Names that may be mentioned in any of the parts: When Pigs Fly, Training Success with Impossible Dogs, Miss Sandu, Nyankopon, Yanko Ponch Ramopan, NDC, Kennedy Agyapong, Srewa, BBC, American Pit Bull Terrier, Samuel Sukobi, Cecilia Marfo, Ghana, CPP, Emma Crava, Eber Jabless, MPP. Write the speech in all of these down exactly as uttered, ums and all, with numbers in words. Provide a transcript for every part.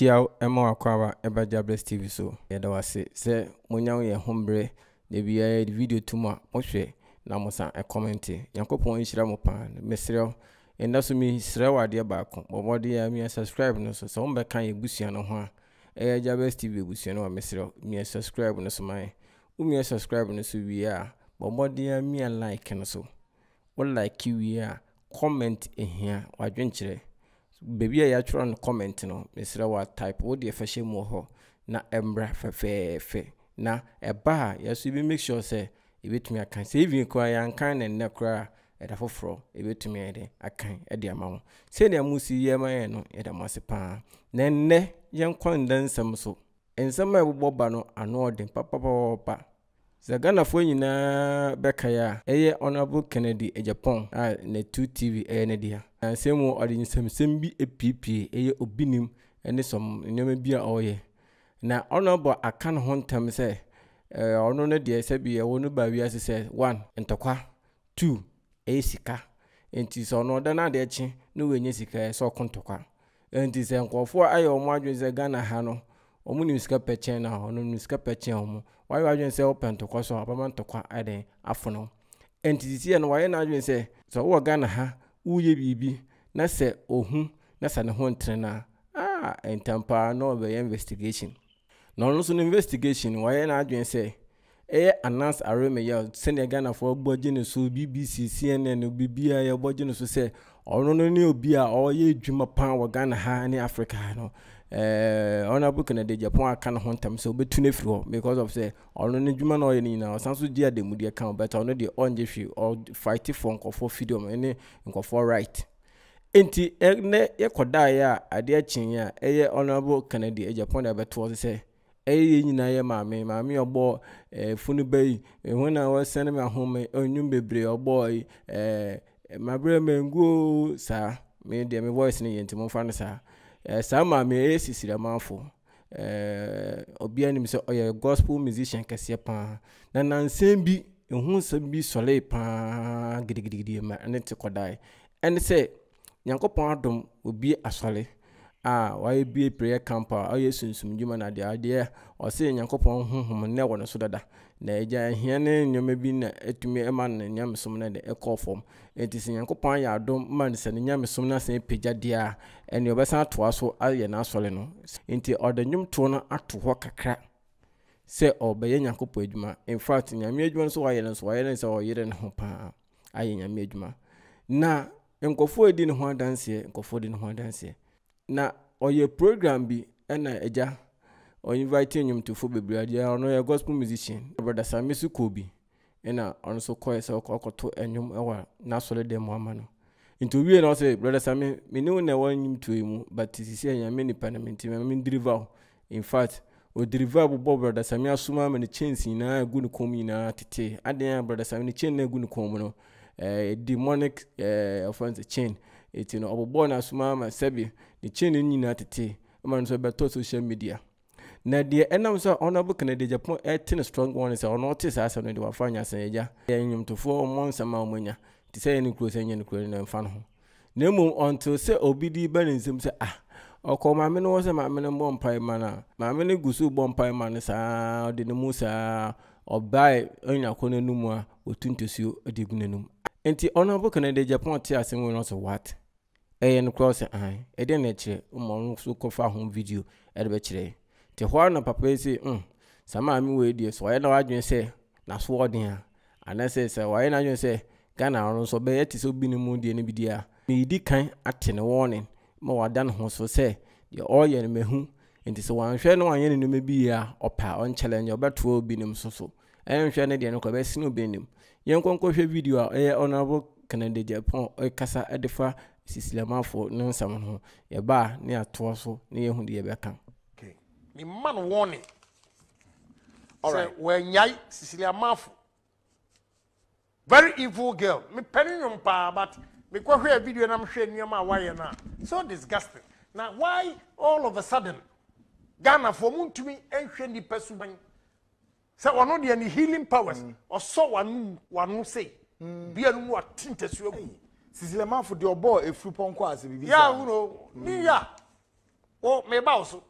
Chiao Emma Crava Eber Jabless T V so yedawase se monyawo ye hombre na biya video tuma mohwe na mosa e comment Yanko Ponch Ramopan mesrel enda so mi Srewa de ba ko bobodi ya mi subscribe no so so mbe kan ebusia no ho a Eber Jabless T V ebusia no mesrel mi subscribe no so mai umi subscribe no so wi a bobodi ya mi like no so wo like wi a comment ehia wadwenkyere baby ya try on comment no Srewa type wo de fashion mo ho na embra fefefe na eba ya so bi make sure say ebetumi akan say even kwa yan kan na ne kra e da foforo ebetumi ade akan e de amawo say na musi ye ma ye no e da masipa na ne yan kon dan sam so ensam e boba no ano odin papapa Zagana fo nyina bekaya eye honorable Kennedy Agyapong a ne two T V eye ne dia na semu odin samsem bi epp eye obinim ene som nyoma bi a oye na honorable akan hontam se eh ono ne dia se bi e wonu ba wi ase se one ntokwa two e sika enti so no da na de chi no we nye sika so kontokwa enti se nkofo ayo mo adwen se Gana ha no omu ni sika pechen na ono ni sika pechen omu why adwen se open to kwaso abaman to kwa aden afono entity na why na adwen se so wo Gana ha uye bibi na se ohun na se ne ho ntrena ah entampa no be investigation no no so investigation why na adwen se eh announce areme ya senior Gana for gboje ne so B B C C N N bibia ya gboje ne so se ono no ni obi a oye dwuma pan wo Gana ha ni Africa no eh honorable Kennedy Agyapong aka no hontam so betune firi ho because of say ono ne dwuma na oye ni na sanso dia de mudi aka but ono de onje hwi or fight for nkofo freedom ni nkofo right enti ne yekoda ya ade akin ya eye honorable Kennedy Agyapong da beto say eye nyina ye maame maame obo eh funu bayi ehun na wo send me ahome onyum bebre obo eh my brother mengo sir me de me voice ni yentimo fa no sir eh sir maame Cecilia Marfo eh obia ni me say oya gospel musician kase pa na nansem bi ehun sam bi sole pa gidigidigidi ma nte kodai and say Nyankopon adom obi asole ah why be prayer camper oh yes sunsum djuma na de ade o se Nyankopon honhom ne wono so dada na eja hia ne nyoma bi na etumi e man nyame som na de ekofom enti se Nyankopon ya adom man se nyame som na se peja dia ene obesa to aso aye na asole no enti odanyum to no ato ho kakra se obeye Nyankopon adjuma in fact nyame adjuma so waye na so waye na se oyere ne ho pa aye nyame adjuma na enkofo edi ne ho adanse enkofo edi ne ho adanse na oye program bi ena eja o invite nyum to fo bebriade ono ye gospel musician brother Samuel Sukobi ena ono so koye so okoto enyum ewa na sole dem ama no into we na say brother Samuel me no na wan nyum to emu but sisi enya me ni parliament me deliver in fact o deliver bo brother Samuel asuma me chance na egu ni komi na tete adan brother Samuel ni chain na egu ni komo no eh demonic eh offense chain it no obobo na suma ma sebi ni chini ni na tete ma nso beto social media na de enam so honorable Kennedy Agyapong e tin strong one is on notice as no de wafanya seja enyum to fo monsa ma omunya ti say ni kro say ni kro ni mfa no na emum until say obidi ba nsem say ah okọ ma me no say ma me no bompai ma na ma me ne gusu bompai ma ne sa odi ne musa obai onyakona numu a otuntosuo adigunanum enti honorable Kennedy Agyapong ti asem we no so what eh no cross an e de na kire umon so kofa home video e de be kire te ho na papa say mm sama mi we die so aye na wadwen say na so odin a ana say say waye na adwen say Gana on so be yeti so bi ni mu die ne bi dia me di kan atene warning ma wada no so say ye oye ne mehu enti so wan hwe no wan ye ne me bi ya opa on challenge obeto obi nim so so en hwe ne de ne ko be sinu bi nim yen konko hwe video a eh honorable Kennedy Agyapong e kasa edefa Cecilia Marfo no nsam no ye ba ne ato so ne ye hu de ye beka okay me man warning all right when yai Cecilia Marfo very evil girl me penin pa but me kwa hwe video na me hwe nneema waye na so disgusting now why all of a sudden Ghana for muntumi enhwe ni pasuban say ono de ni healing powers or so wanu wanu say bia no wa tintesu agu Cecilia Marfo de obo efru ponko ase bibi. Yeah, you know. Me ya. O me ba so.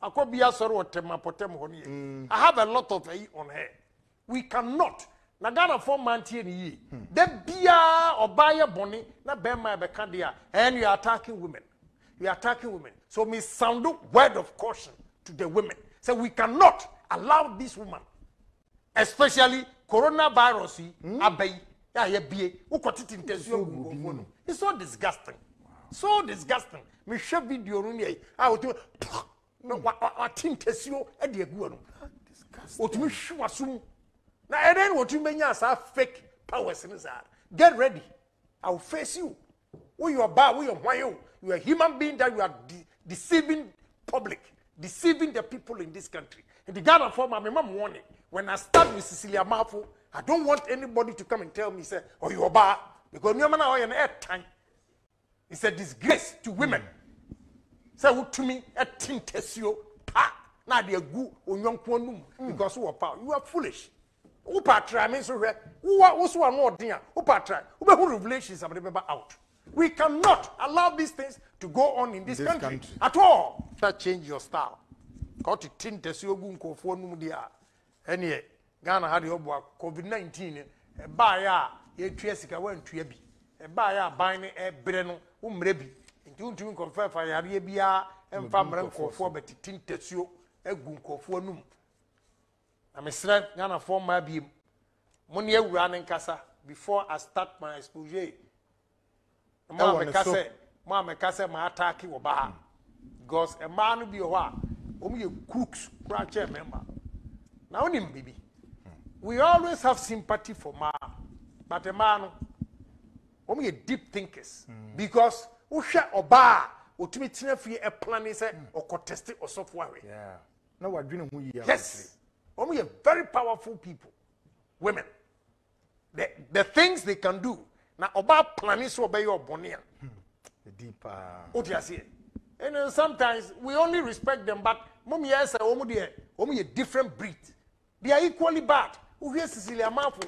I have a lot of eye on her. We cannot. Nagana for mantian ye. The beer or buyer bonnie, not bear my becandia, and you are attacking women. You are attacking women. So Miss Sandu, word of caution to the women. So we cannot allow this woman, especially coronavirus, abey, mm. It's so disgusting. Wow. So disgusting. Michelle video runye. I would do no atintesio at the guano. Disgusting. Now, and then what you mean is fake powers in his heart. Get ready. I will face you. Who you are bad, who you are wild. You are a human being that you are de deceiving public, deceiving the people in this country. And the Ghana form, I remember warning. When I start with Cecilia Marfo, I don't want anybody to come and tell me, say, oh, you are bad. Because you are an air time. It's a disgrace to women. Say, what to me, a tintesio, pa. Now they are good, because you are power. You are foolish. We cannot allow these things to go on in this, this country, country at all. That change your style. Got to tint the Siogunko for Nudia. And yet, Ghana had your COVID nineteen, a buyer, a Triesica went to Ebi, a buyer buying a Breno, Umrebi, and two confirm for Arabia and Famranko for the tint the Sio, a Gunko for Num. I'm a slave, Ghana for my beam. Money running Casa before I start my exposure. Mamma Casa, Mamma Casa, my attack you about. Because a man will be a while. Only a cook's branch member. Now, him, baby. We always have sympathy for man, but a man only a deep thinkers. Because Usha or Bar, ultimately, a plan is or contested or software. Yeah. Now we're doing who you are. Yes. Only a very powerful people, women. The, the things they can do. Now, about planning to obey your bonian. The deeper. What you say? And then sometimes we only respect them, but mommy has a only a different breed. They are equally bad. Who hears Cecilia Marfo?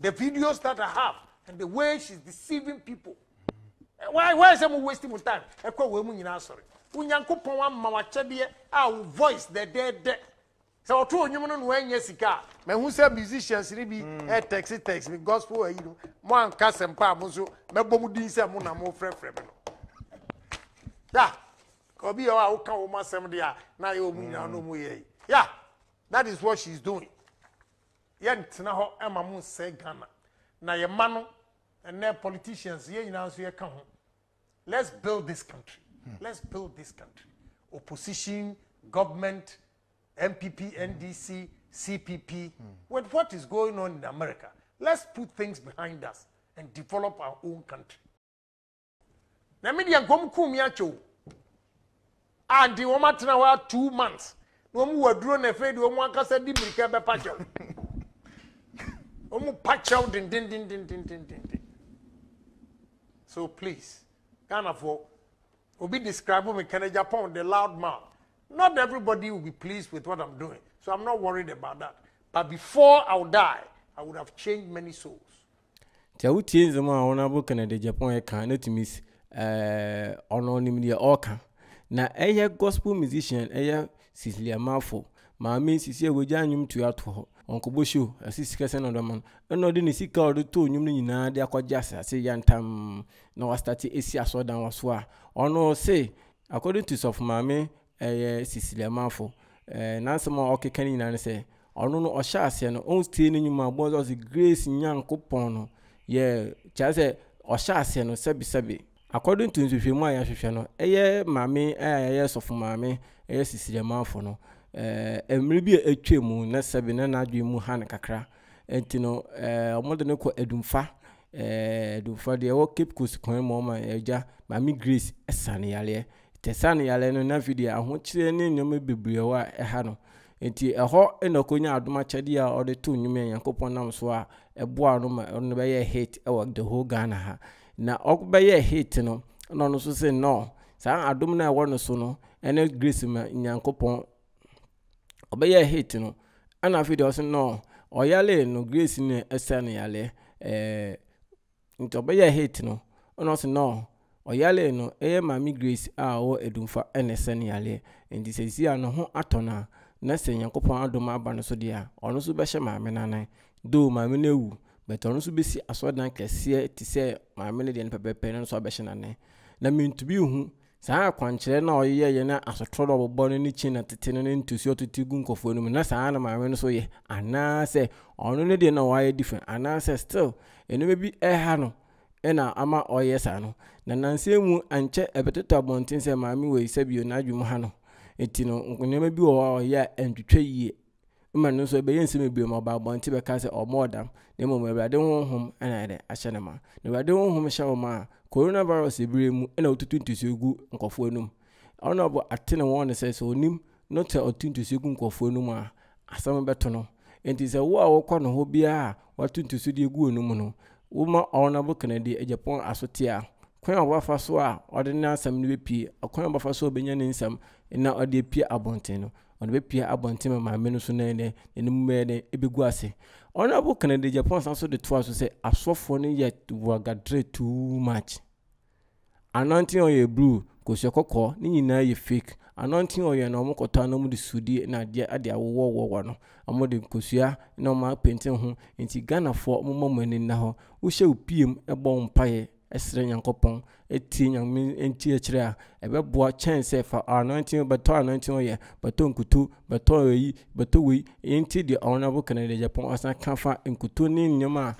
The videos that I have and the way she's deceiving people. Why? Why is someone wasting my time? I call women in answering. When Yanko Ponch Ramopan, I will voice the dead. So two you know when yes car. Men who say musicians be a taxi text me gospel you know one cast and pamuzo me bomudin say mo na mo frem frem no. Yeah. Kobi ya wo kan wo masem dia na ye omunya no mo ye. Yeah. That is what she's doing. Yen tina ho Emma mun say Ghana. Na ye ma no and their politicians ye nyina so ye kan ho. Let's build this country. Let's build this country. Opposition, government, M P P, N D C, C P P, mm. with what is going on in America, let's put things behind us and develop our own country. Na me dia gomkumi acho. And the woman tena wa two months. No mu waduro na fe de omu akasa di mirika be pacho. Omu pacho din din din din din din din. So please, Ghana for obi describe me Kennedy Agyapong the loud mouth. Not everybody will be pleased with what I'm doing, so I'm not worried about that. But before I would die, I would have changed many souls. Tiawuti zama honorable Kennedy Japan e kan not miss eh ono nim dia oka na eye gospel musician eye Cecilia Marfo ma me Cecilia go janyum to ato onko bosho asisika se na do man no de ne sika odo to nyum no nyina de akogja ase yantam na wa start esi aso dan waso a ono say according to soft mame eh Cecilia Marfo eh nansama okekani na ne se ono no ohya ase no on stay ni nyuma bozo the grace Yanko Ponch yeah chase ohya ase no sabi sabi according to nzuhwemu aya hwehwe no eh mame eh yes of mame eh Cecilia Marfo no eh emri bi etwemu na sabi na nadwe mu ha ne kakra entino eh omodo ne ko edumfa eh edumfa de wo keep course kon mo ma eja mame grace esane yale tesani yale no na video ahochire ne nyoma bebuewa eha no enti eho enokonya adoma chede a ode to nyuma Yankopon nam so a ebo ano ma no be ye hate e work the whole Ghana ha na okbe ye hate no no no so say no san adom na wo no so no ene grace ma Yankopon obe ye hate no ana video so no oyale no grace ne esani yale eh enti obe ye hate no no so no Oyale no eye mami Grace a wo edumfa enesen yale ndi sesi ano ho atona na se Nyankopon adoma aba no so dia ono so be hye mame nanan do mame na wu but ono so be si asodan kese ti se mame ne de ne pepepe no so be hye nanan na mintubi hu sa akwankyere na oyeye na asotoro bobo no ni chi na tete no ntusi ototigu nkofo no na sa na mame no so ye ana se ono ne de na waye different ana se still eno bi e ha no ena ama oyesa no na nansemu anche ebeteto abontin se maami we sabio na adwum ha no enti no nnyema bi wo oya entwetwe yie ma no so be yensem bi mo ba abontin be ka se omodam na mo ebrade honhom ana de ahye na ma na ebrade honhom hye wo ma coronavirus ebre mu ena otutuntusi egu nkofo anum ona bo atene won se so onim no te otuntusi egu nkofo anum a asam beto no enti se wo a wo kɔ no ho bia watuntusi de egu anum no Uma Honorable Kennedy Agyapong asotia kwen obafa so a ordinary asam ne bepie kwen obafa so obenya ne nsam na ode pie abonten no ode bepie abonten ma maame no so na ne ne mmɛ ne ebegu ase Honorable Kennedy Agyapong sanso de to aso se asofo ne yet wagadre too much anointing on ye blue kosye kokko ne nyina ye fake anointing on ye na omokota na mu de sudi na de ade awo wo wo no amode kosua na ma painting ho enti Ghana fo momomani na ho wo hye opiem ebon mpae esere Nyankopon eti nyame enti ekire a ebeboa chance fa anointing beto anointing on ye beto nkutu beto yi beto wi enti de Honorable Kennedy Agyapong asan kafa nkutu ni nyoma